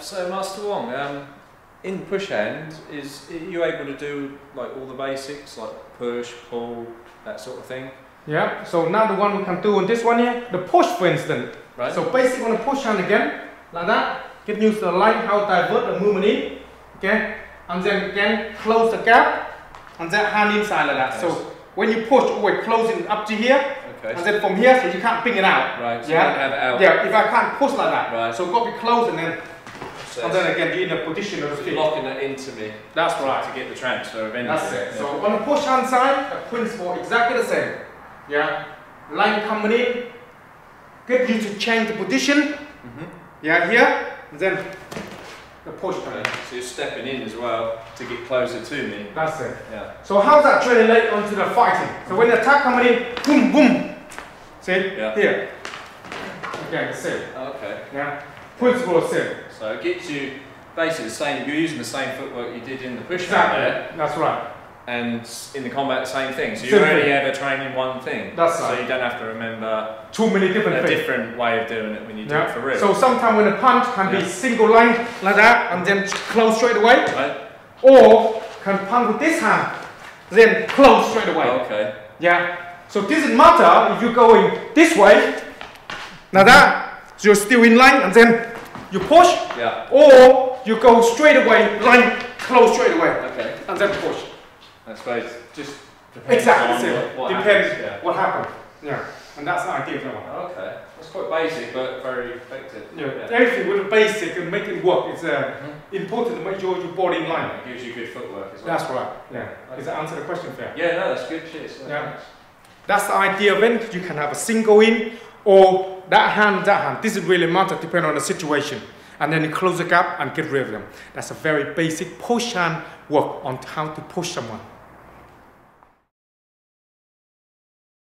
So Master Wong, in push hand, are you able to do like all the basics, like push, pull, that sort of thing? Yeah. So now the one we can do on this one here, the push, for instance. Right. So basically on the push hand again, like that. You can use the line how divert the movement in. Okay. And then again close the gap, and then hand inside like that. Yes. So when you push, always close it up to here. Okay. And then from here, so you can't bring it out. Right, so yeah? You have it out. Yeah, if I can't push like that. Right. So you've got to be close and then, so and then again, you're in a position of the feet. Locking that into me. That's right. To get the transfer of energy. That's it. Yeah. So on the push hand side, the principle exactly the same. Yeah. Line coming in, get you to change the position. Mm-hmm. Yeah, here, and then the push coming in. So you're stepping in as well to get closer to me. That's it. Yeah. So how's that translate onto the fighting? So when the attack coming in, boom, boom. See? Yeah. Here. Again, same. Okay. Yeah. Principle is same. So it gets you basically the same, you're using the same footwork you did in the push exactly. There. That's right. And in the combat, the same thing. So you already have a training one thing. That's right. So you don't have to remember too many different things. A different way of doing it when you do it for real. So sometimes when a punch can be single line like that and then close straight away. Right. Or can punch with this hand, then close straight away. Okay. Yeah. So it doesn't matter if you're going this way, now that, so you're still in line and then you push, or you go straight away, line, close straight away, and then push. That's right. Just depends on what happened. Yeah. And that's not ideal for one. Okay. That's quite basic, but very effective. Yeah. Everything with the basic and making work is important to make sure your body in line. It gives you good footwork as well. That's right. Yeah. Does that answer the question for you? Yeah, no, that's good. Cheers. Yeah. That's the idea when you can have a single in or that hand, this doesn't really matter depending on the situation. And then you close the gap and get rid of them. That's a very basic push hand work on how to push someone.